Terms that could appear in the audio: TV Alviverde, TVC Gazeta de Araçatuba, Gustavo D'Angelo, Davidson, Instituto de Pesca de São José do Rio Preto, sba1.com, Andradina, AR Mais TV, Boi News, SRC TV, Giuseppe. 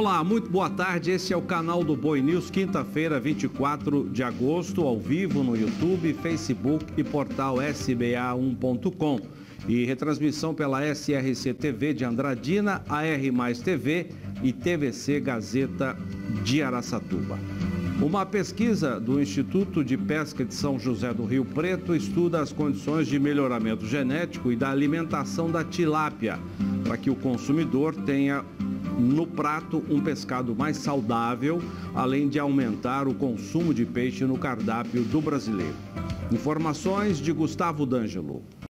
Olá, muito boa tarde, esse é o canal do Boi News, quinta-feira, 24 de agosto, ao vivo no YouTube, Facebook e portal sba1.com. E retransmissão pela SRC TV de Andradina, AR Mais TV e TVC Gazeta de Araçatuba. Uma pesquisa do Instituto de Pesca de São José do Rio Preto estuda as condições de melhoramento genético e da alimentação da tilápia, para que o consumidor tenha no prato um pescado mais saudável, além de aumentar o consumo de peixe no cardápio do brasileiro. Informações de Gustavo D'Angelo.